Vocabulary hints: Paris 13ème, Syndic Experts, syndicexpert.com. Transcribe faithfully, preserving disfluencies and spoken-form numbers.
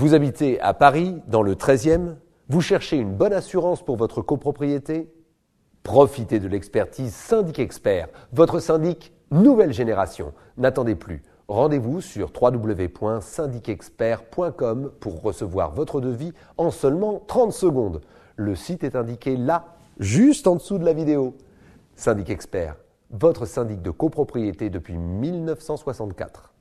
Vous habitez à Paris, dans le treizième, vous cherchez une bonne assurance pour votre copropriété? Profitez de l'expertise Syndic Expert, votre syndic nouvelle génération. N'attendez plus. Rendez-vous sur w w w point syndic expert point com pour recevoir votre devis en seulement trente secondes. Le site est indiqué là, juste en dessous de la vidéo. Syndic Expert, votre syndic de copropriété depuis mille neuf cent soixante-quatre.